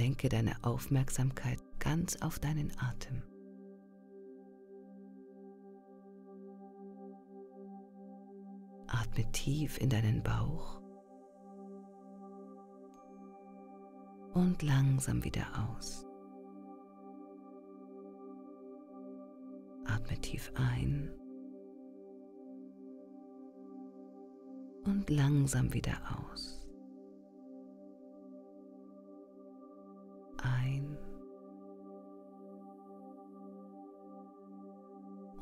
Lenke deine Aufmerksamkeit ganz auf deinen Atem. Atme tief in deinen Bauch und langsam wieder aus. Atme tief ein und langsam wieder aus. Ein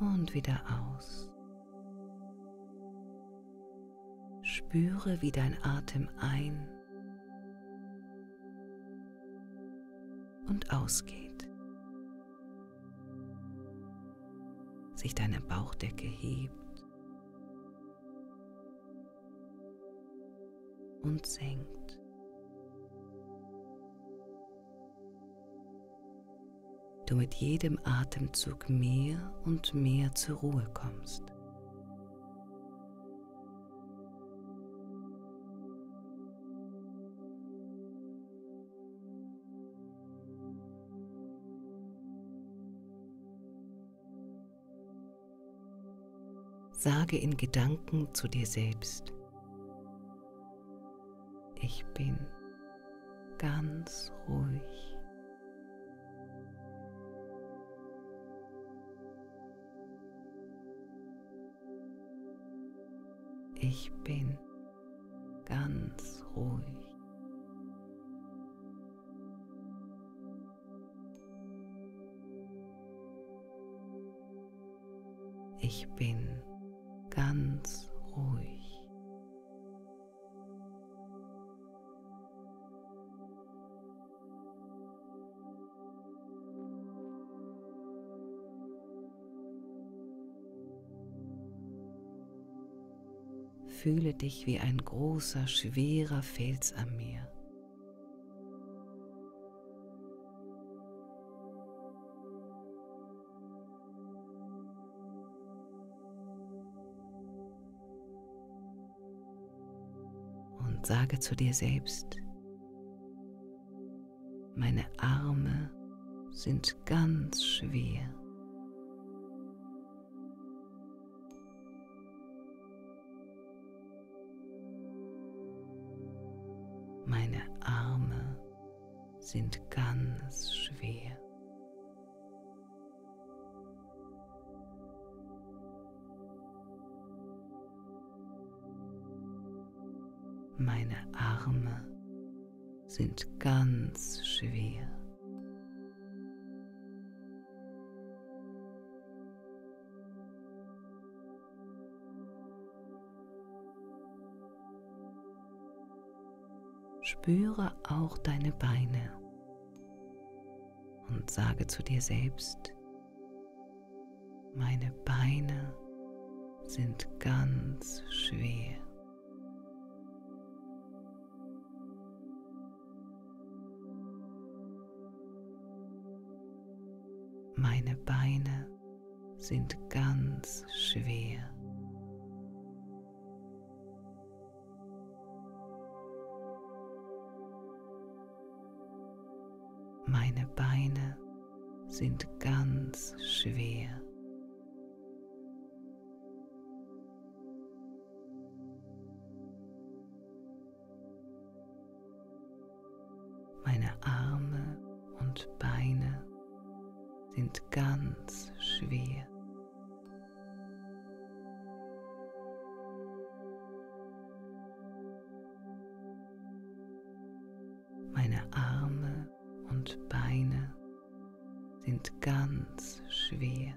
und wieder aus. Spüre, wie dein Atem ein- und ausgeht, sich deine Bauchdecke hebt und senkt. Du mit jedem Atemzug mehr und mehr zur Ruhe kommst. Sage in Gedanken zu dir selbst: Ich bin ganz ruhig. Ich bin ganz ruhig. Ich bin ganz ruhig. Fühle dich wie ein großer, schwerer Fels am Meer. Und sage zu dir selbst: Meine Arme sind ganz schwer. Meine Arme sind ganz schwer. Meine Arme sind ganz schwer. Spüre auch deine Beine und sage zu dir selbst: Meine Beine sind ganz schwer. Meine Beine sind ganz schwer. Meine Beine sind ganz schwer. Meine Arme und Beine sind ganz schwer. Meine Arme und Beine sind ganz schwer.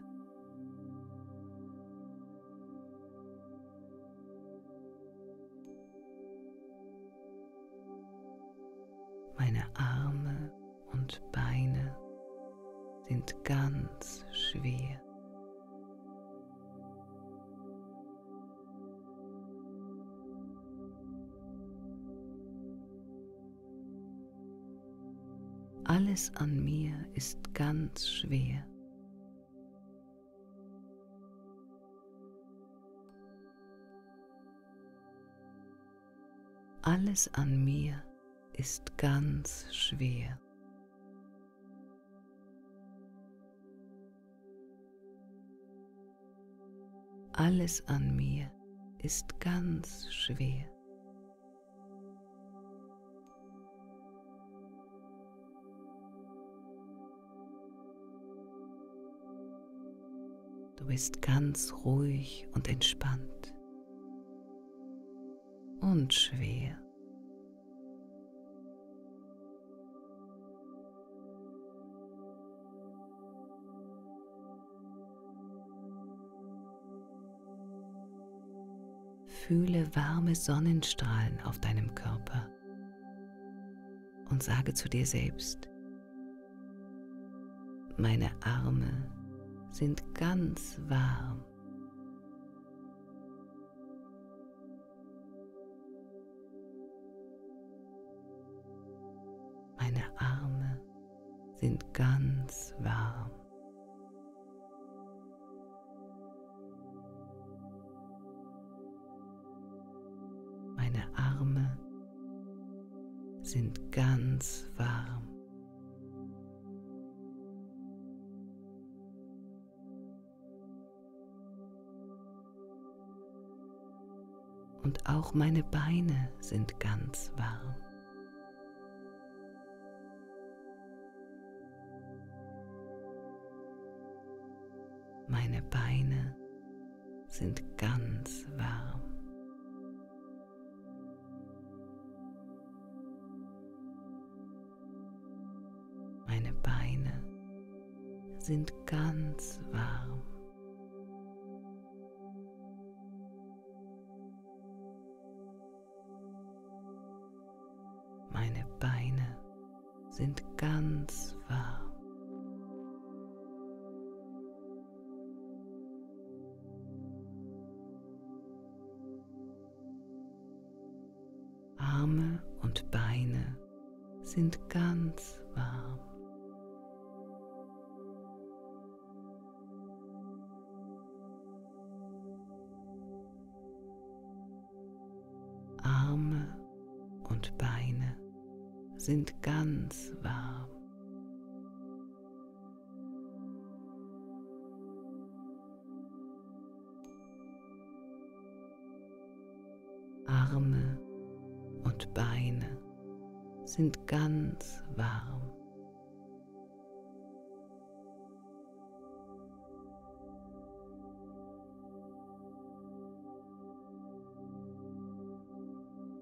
Meine Arme und Beine sind ganz schwer. Alles an mir ist ganz schwer. Alles an mir ist ganz schwer. Alles an mir ist ganz schwer. Du bist ganz ruhig und entspannt und schwer. Fühle warme Sonnenstrahlen auf deinem Körper und sage zu dir selbst: Meine Arme sind ganz warm. Meine Arme sind ganz warm. Meine Arme sind ganz warm. Und auch meine Beine sind ganz warm. Meine Beine sind ganz warm. Meine Beine sind ganz warm. Meine Beine sind ganz warm. Arme und Beine sind ganz warm. Arme und Beine sind ganz warm. Arme und Beine sind ganz warm.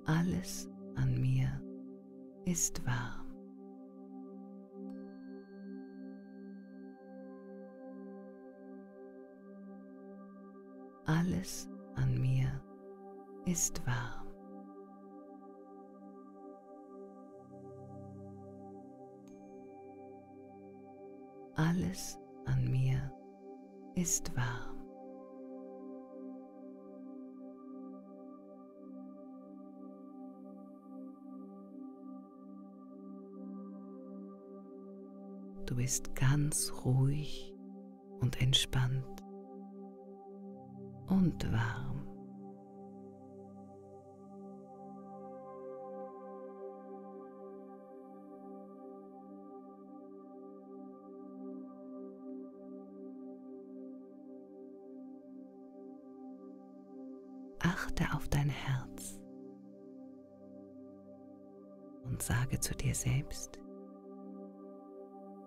Alles an mir ist warm. Alles an mir ist warm. Alles an mir ist warm. Du bist ganz ruhig und entspannt und warm. Achte auf dein Herz und sage zu dir selbst: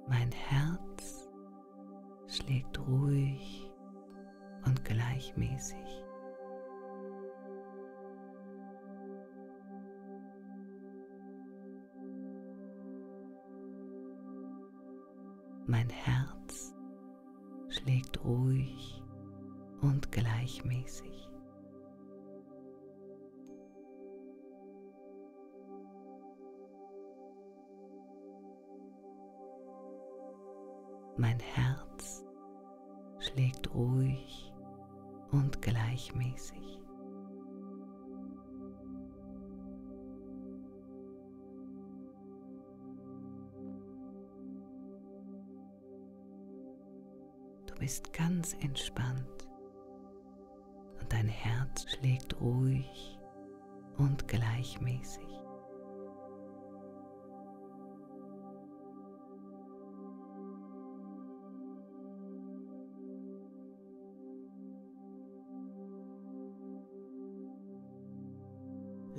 Mein Herz schlägt ruhig und gleichmäßig. Mein Herz schlägt ruhig und gleichmäßig. Mein Herz schlägt ruhig und gleichmäßig. Du bist ganz entspannt und dein Herz schlägt ruhig und gleichmäßig.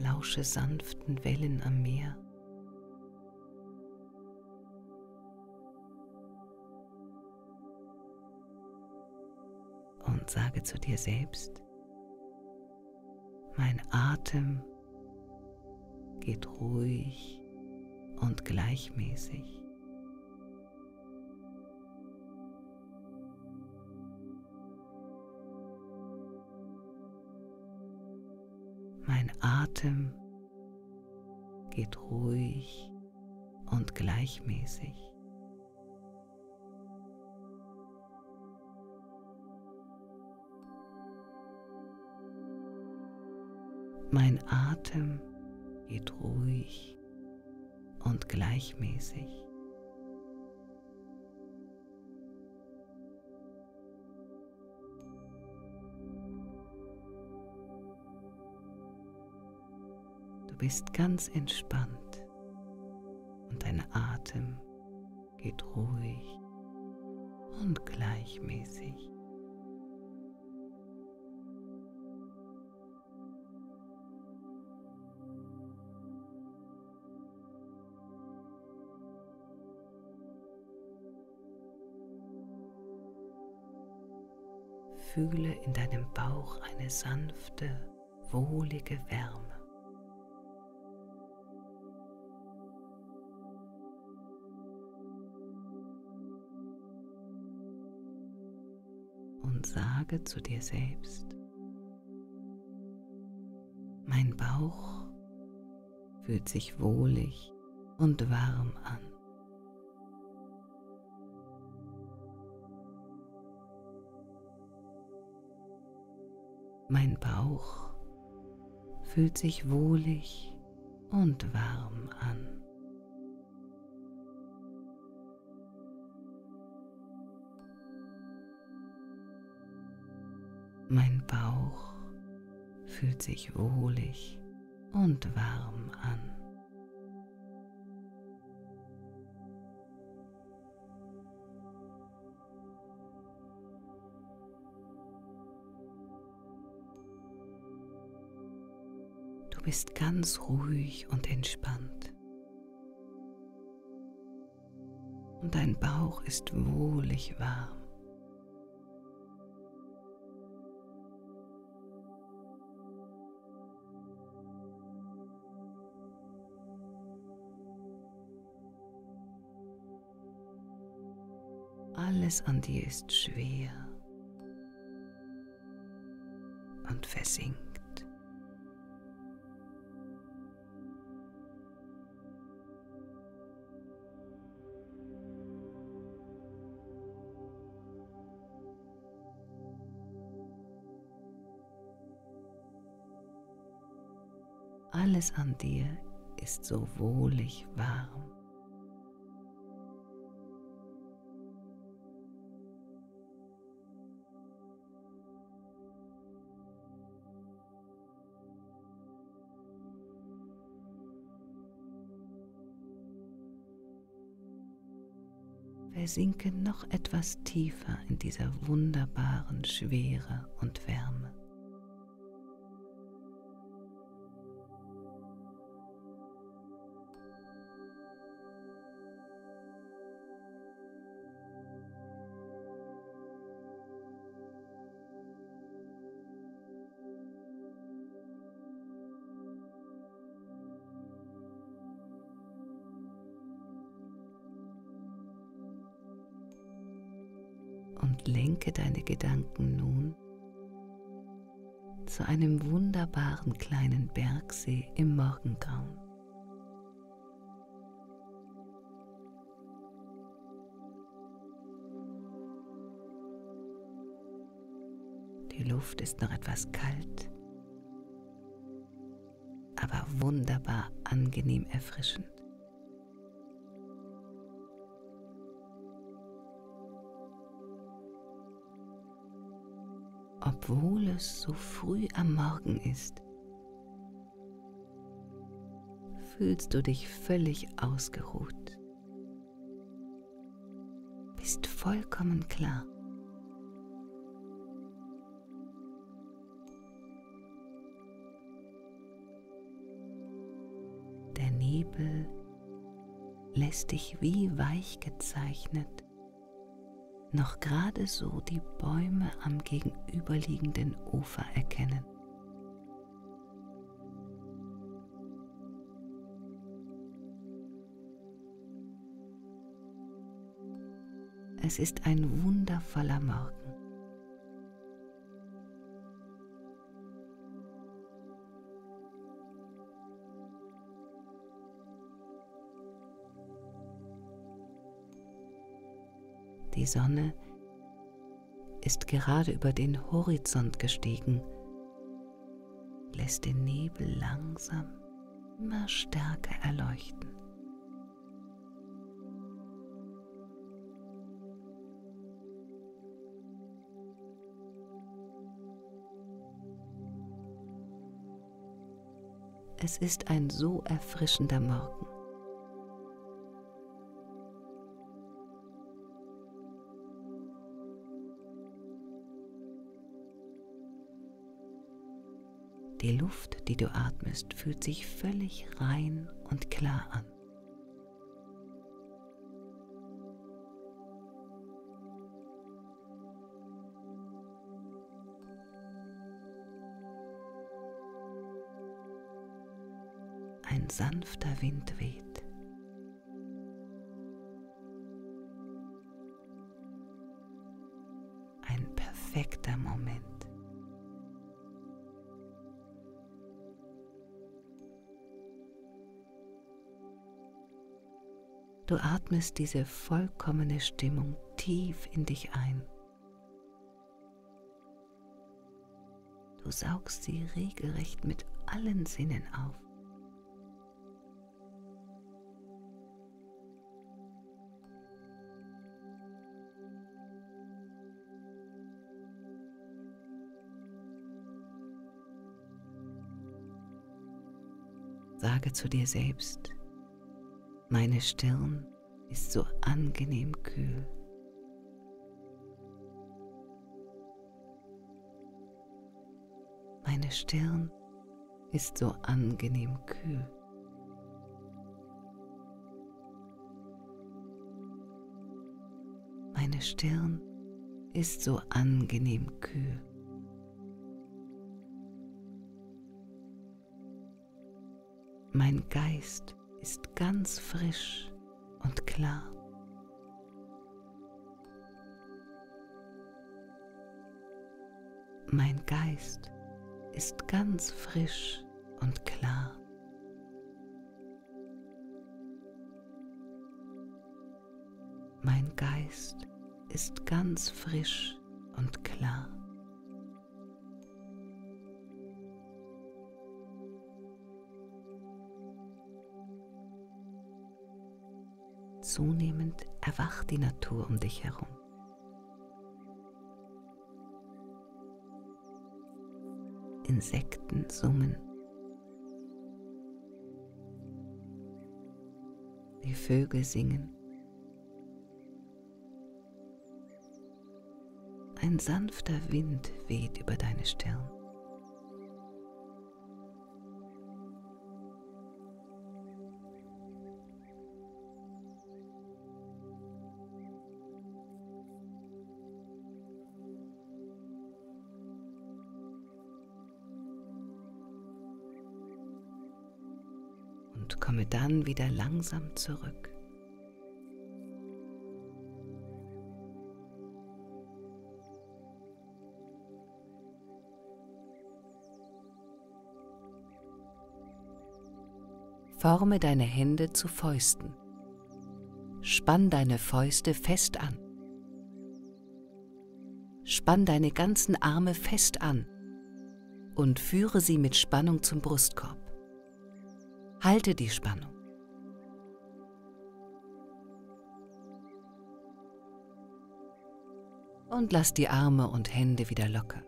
lausche sanften Wellen am Meer. Und sage zu dir selbst: Mein Atem geht ruhig und gleichmäßig. Mein Atem geht ruhig und gleichmäßig. Mein Atem geht ruhig und gleichmäßig. Du bist ganz entspannt und dein Atem geht ruhig und gleichmäßig. Fühle in deinem Bauch eine sanfte, wohlige Wärme. Und sage zu dir selbst: Mein Bauch fühlt sich wohlig und warm an. Mein Bauch fühlt sich wohlig und warm an. Mein Bauch fühlt sich wohlig und warm an. Du bist ganz ruhig und entspannt und dein Bauch ist wohlig warm. Alles an dir ist schwer und versinkt. Alles an dir ist so wohlig warm. Versinke noch etwas tiefer in dieser wunderbaren Schwere und Wärme. Und lenke deine Gedanken nun zu einem wunderbaren kleinen Bergsee im Morgengrauen. Die Luft ist noch etwas kalt, aber wunderbar angenehm erfrischend. Obwohl es so früh am Morgen ist, fühlst du dich völlig ausgeruht, bist vollkommen klar. Nebel lässt dich wie weich gezeichnet, noch gerade so die Bäume am gegenüberliegenden Ufer erkennen. Es ist ein wundervoller Morgen. Die Sonne ist gerade über den Horizont gestiegen, lässt den Nebel langsam immer stärker erleuchten. Es ist ein so erfrischender Morgen. Die Luft, die du atmest, fühlt sich völlig rein und klar an. Ein sanfter Wind weht. Ein perfekter Moment. Du atmest diese vollkommene Stimmung tief in dich ein. Du saugst sie regelrecht mit allen Sinnen auf. Sage zu dir selbst: Meine Stirn ist so angenehm kühl. Meine Stirn ist so angenehm kühl. Meine Stirn ist so angenehm kühl. Mein Geist ist ganz frisch und klar. Mein Geist ist ganz frisch und klar. Mein Geist ist ganz frisch und klar. Zunehmend erwacht die Natur um dich herum. Insekten summen. Die Vögel singen. Ein sanfter Wind weht über deine Stirn. Und komme dann wieder langsam zurück. Forme deine Hände zu Fäusten. Spann deine Fäuste fest an. Spann deine ganzen Arme fest an und führe sie mit Spannung zum Brustkorb. Halte die Spannung. Und lass die Arme und Hände wieder locker.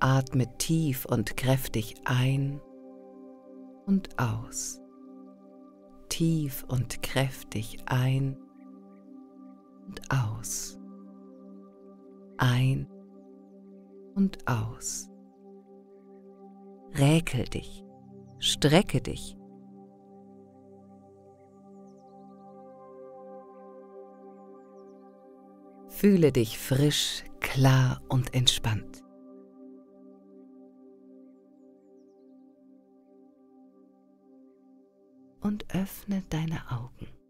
Atme tief und kräftig ein und aus. Tief und kräftig ein und aus. Ein und aus. Räkel dich, Strecke dich. Fühle dich frisch, klar und entspannt. Und öffne deine Augen.